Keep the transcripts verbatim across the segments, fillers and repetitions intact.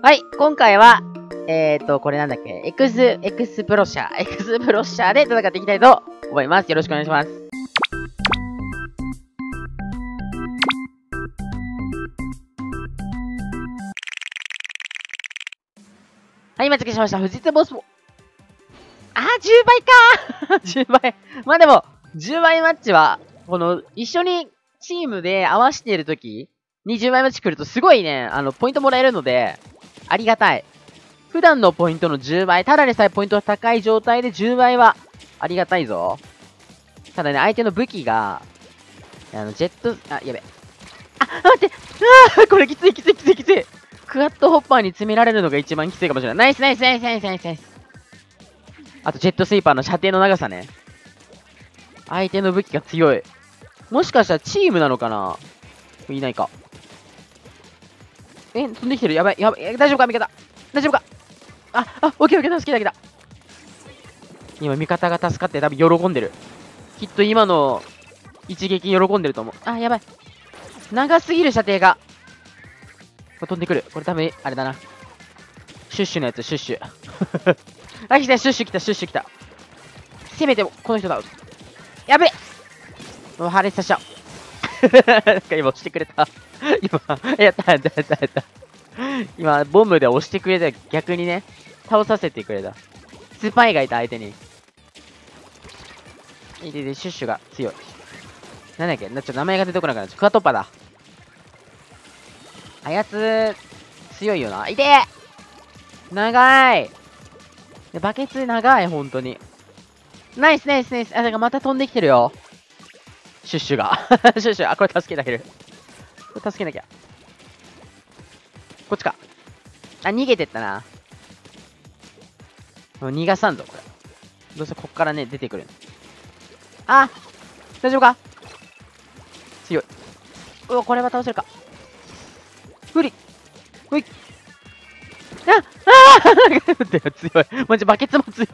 はい、今回は、えーと、これなんだっけ、エクス、エクスプロッシャー、エクスプロッシャーで戦っていきたいと思います。よろしくお願いします。はい、今付けしました。富士通ボスも、あー、じゅうばいかー !じゅう 倍。まあでも、じゅうばいマッチは、この、一緒にチームで合わせているときにじゅうばいマッチ来るとすごいね、あの、ポイントもらえるので、ありがたい。普段のポイントのじゅうばい。ただでさえポイントが高い状態でじゅうばいは、ありがたいぞ。ただね、相手の武器が、あの、ジェット、あ、やべ。あ、待ってあーこれきついきついきついきついクワッドホッパーに詰められるのが一番きついかもしれない。ナイスナイスナイスナイスナイスナイス。あとジェットスイーパーの射程の長さね。相手の武器が強い。もしかしたらチームなのかな。いないか。え、飛んできてる。やばいやばい。大丈夫か味方。大丈夫か。あ、あ、オッケーオッケー。助けた助けた。今味方が助かって多分喜んでる。きっと今の一撃喜んでると思う。あ、やばい。長すぎる射程が。これ飛んでくる。これ多分、あれだな。シュッシュのやつ、シュッシュ。あ、来た、シュッシュ来た、シュッシュ来た。せめて、この人だ。やべえもう破裂させちゃう。なんか今押してくれた。今、やった、やった、やった、やった。今、ボムで押してくれた。逆にね、倒させてくれた。スパイがいた、相手に。いでで、シュッシュが強い。なんだっけな、ちょっと名前が出てこなくなっちゃう。クワトッパだ。あやつ、強いよな。いてー長いでバケツ長い、ほんとに。ナイスナイスナイス。あ、なんかまた飛んできてるよ。シュッシュが。シュッシュ。あ、これ助けてあげる。これ助けなきゃ。こっちか。あ、逃げてったな。もう逃がさんぞ、これ。どうせこっからね、出てくる。あ、大丈夫か強い。うわ、これは倒せるか。無理。ほい。あっあー強い。マジバケツも強い。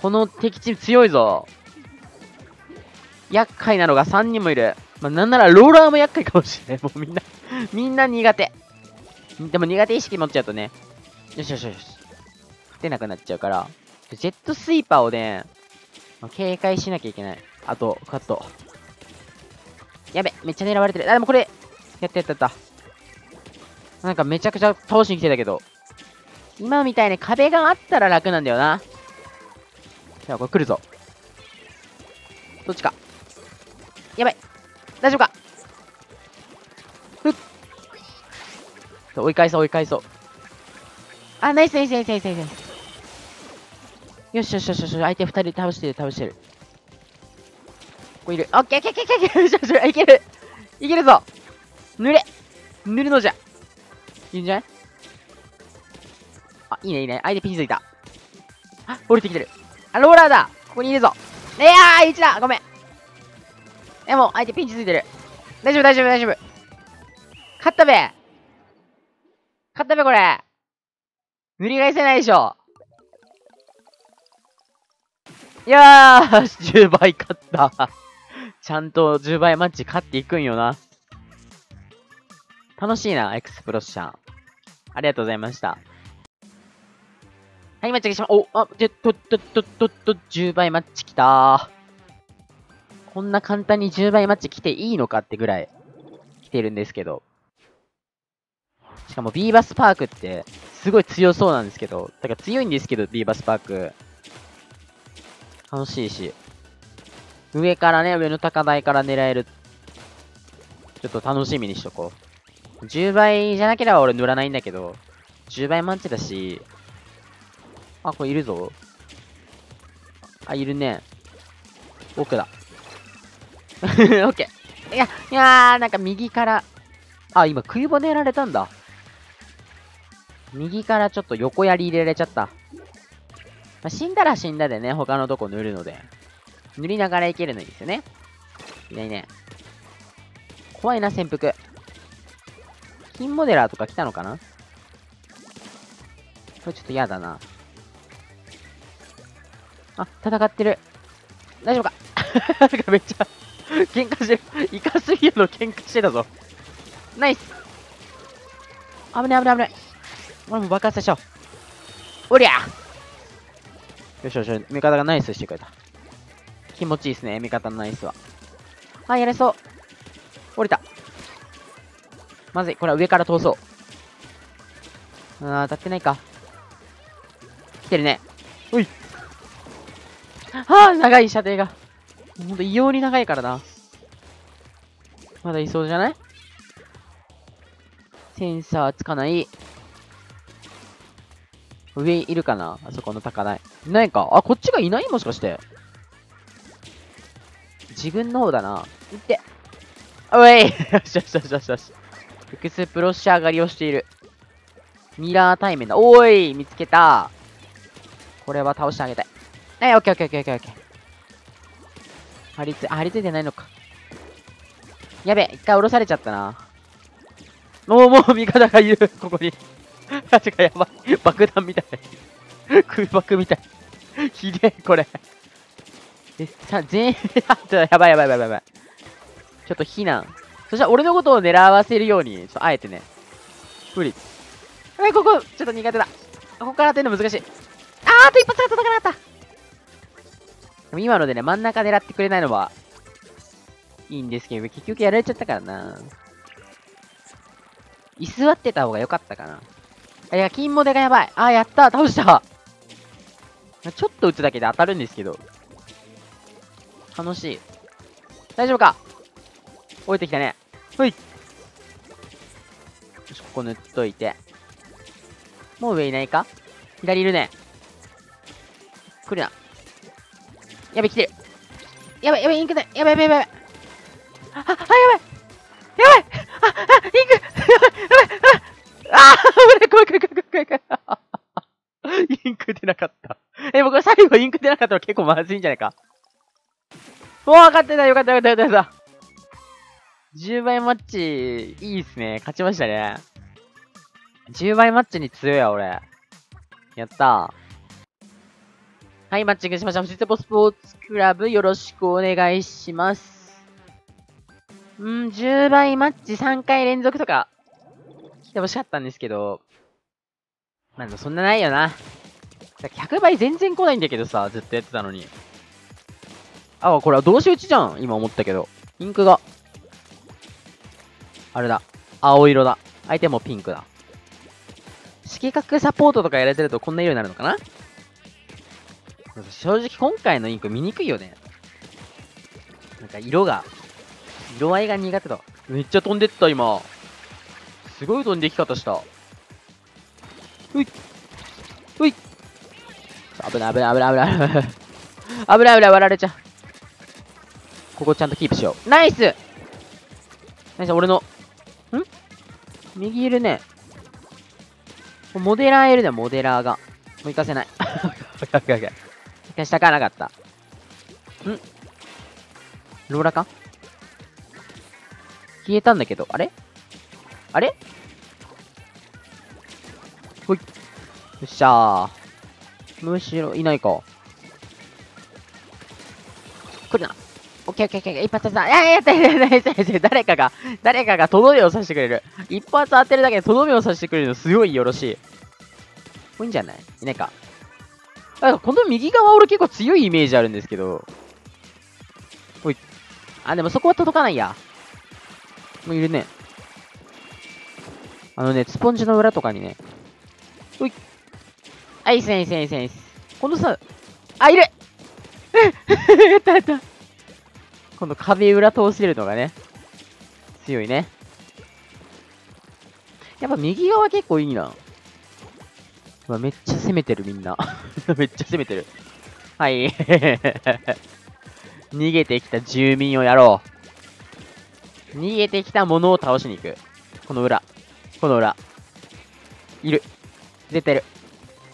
この敵チーム強いぞ。厄介なのがさんにんもいる。まあ、なんならローラーも厄介かもしれない。もうみんな、みんな苦手。でも苦手意識持っちゃうとね。よしよしよし。勝てなくなっちゃうから。ジェットスイーパーをね、警戒しなきゃいけない。あと、カット。やべ、めっちゃ狙われてる。あ、でもこれ、やったやったやった。なんかめちゃくちゃ倒しに来てたけど。今みたいに壁があったら楽なんだよな。じゃあこれ来るぞ。どっちか。やばい。大丈夫か。ふっ。追い返そう追い返そう。あ、ナイスナイスナイスナイスナイス。よしよしよしよし。相手ふたり倒してる倒してる。ここいる。オッケーオッケーオッケーオッケー。よしよしよし。いける。いけるぞ。塗れ塗るのじゃいいんじゃないあ、いいねいいね。相手ピンついた。あ、降りてきてる。あ、ローラーだここにいるぞいやー !いち だごめんでも、相手ピンチついてる大丈夫大丈夫大丈夫勝ったべ勝ったべこれ塗り返せないでしょよーし !じゅうばい勝ったちゃんとじゅうばいマッチ勝っていくんよな楽しいな、エクスプロッシャー。ありがとうございました。はい、マッチが来ま、お、あ、で、と、と、と、と、と、じゅうばいマッチ来たー。こんな簡単にじゅうばいマッチ来ていいのかってぐらい来てるんですけど。しかもビーバスパークってすごい強そうなんですけど、だから強いんですけど、ビーバスパーク。楽しいし。上からね、上の高台から狙える。ちょっと楽しみにしとこう。じゅうばいじゃなければ俺塗らないんだけど、じゅうばいマッチだし、あ、これいるぞ。あ、いるね。奥だ。オッケー。いや、いやー、なんか右から、あ、今、食い骨やられたんだ。右からちょっと横槍入れられちゃった。まあ、死んだら死んだでね、他のとこ塗るので。塗りながらいけるのいいですよね。いないね。怖いな、潜伏。金モデラーとか来たのかなこれちょっと嫌だな。あ、戦ってる。大丈夫かなんかめっちゃ、喧嘩してる。イカスギアの喧嘩してたぞ。ナイス危ない危ない危ない。俺も爆発しちゃおう。おりゃよしよし、味方がナイスしてくれた。気持ちいいですね、味方のナイスは。あ、やれそう。折れた。まずい、これは上から通そう。あー、当たってないか。来てるね。おい。あー、長い射程が。ほんと異様に長いからな。まだいそうじゃない？センサーつかない。上いるかな？あそこの高台。いないか。あ、こっちがいない？もしかして。自分の方だな。いって。おいよしよしよしよしよし。エクスプロッシャー狩りをしている。ミラー対面だ。おーい見つけた。これは倒してあげたい。はい、オッケーオッケーオッケーオッケー。張りつ、あ、張り付いてないのか。やべえ、一回降ろされちゃったな。もうもう味方がいる、ここに。確かやばい。爆弾みたい。空爆みたい。ひでえ、これ。え、さ、全員、やばいやばいやばいやばい。ちょっと避難。そしたら俺のことを狙わせるように、ちょっとあえてね。不利。え、ここ、ちょっと苦手だ。ここから当てるの難しい。あー、あと一発が届かなかった。でも今のでね、真ん中狙ってくれないのは、いいんですけど、結局やられちゃったからな。居座ってた方が良かったかな。いや、金モデがやばい。あー、やった。倒した。ちょっと打つだけで当たるんですけど。楽しい。大丈夫か？降りてきたね。ほい。よし、ここ塗っといて。もう上いないか？左いるね。来るな。やべ、来てる。やべ、やべ、インクない。やべ、やべ、やべ。あ、あ、やばい。やばい。あ、あ、インク。やばい。あ、危ない。怖い、怖い、怖い、怖い、怖い。インク出なかった。え、僕は最後インク出なかったの結構まずいんじゃないか。おー、勝ってた。よかった、よかった、よかった。じゅうばいマッチ、いいっすね。勝ちましたね。じゅうばいマッチに強いわ、俺。やったー。はい、マッチングしました。星壺スポーツクラブ、よろしくお願いします。んー、じゅうばいマッチさんかい連続とか、来てほしかったんですけど、まあ、そんなないよな。ひゃくばい全然来ないんだけどさ、ずっとやってたのに。あ、これは同士打ちじゃん。今思ったけど。インクが。あれだ。青色だ。相手もピンクだ。色覚サポートとかやられてるとこんな色になるのかな？正直今回のインク見にくいよね。なんか色が、色合いが苦手だ。めっちゃ飛んでった今。すごい飛んでき方した。ういっ。ういっ。危ない危ない危ない危ない危ない。危ない危ない割られちゃう。ここちゃんとキープしよう。ナイスナイス俺の。ん？右いるね。モデラーいるね、モデラーが。もう行かせない。行かしたかなかった。ん？ローラか？消えたんだけど、あれ？あれ？ほい。よっしゃー。むしろいないか。来るな。オッケーオッケーオッケー。一発当てた。いやいや、やったやったやった。誰かが、誰かがとどめを刺してくれる。一発当てるだけでとどめを刺してくれるのすごいよろしい。いいんじゃない？いないか。あ、この右側俺結構強いイメージあるんですけど。おい。あ、でもそこは届かないや。もういるね。あのね、スポンジの裏とかにね。おい。あ、いいっすね、いいっすね、いいっすね。このさ、あ、いるやったやった。今度壁裏通せるのがね、強いね。やっぱ右側結構いいな。うわ、めっちゃ攻めてるみんな。めっちゃ攻めてる。はい。逃げてきた住民をやろう。逃げてきたものを倒しに行く。この裏。この裏。いる。絶対いる。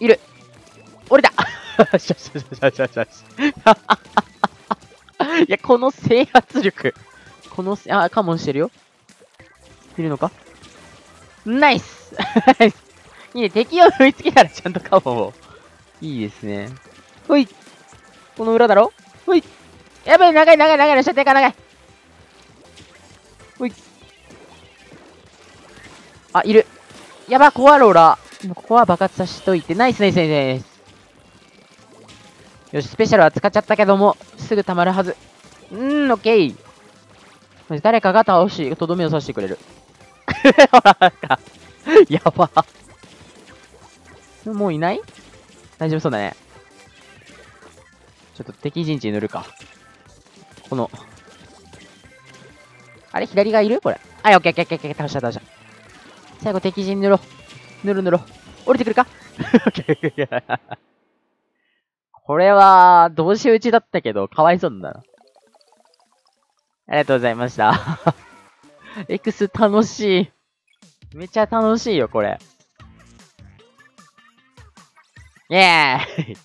いる。折れた。しゃしゃしゃしゃしゃしゃ。いや、この制圧力。このせ、あ、カモンしてるよ。いるのか？ナイスナイスいいね、敵を振りつけたらちゃんとカモンを。いいですね。ほい。この裏だろ？ほい。やばい、長い長い長い、射程が長い。ほい。あ、いる。やば、コアローラ。ここは爆発させといて、ナイスナイスナイスナイス。よし、スペシャルは使っちゃったけども、すぐ溜まるはず。んー、オッケー。誰かが倒し、とどめを刺してくれる。ほら、やば。もういない？大丈夫そうだね。ちょっと敵陣地に塗るか。この。あれ左がいるこれ。はい、オッケーオッケーオッケー。倒した倒した。最後敵陣塗ろう。塗る塗ろう。降りてくるか？オッケーオッケー。これは、どうし打ちだったけど、かわいそうだな。ありがとうございました。X 楽しい。めっちゃ楽しいよ、これ。イェーイ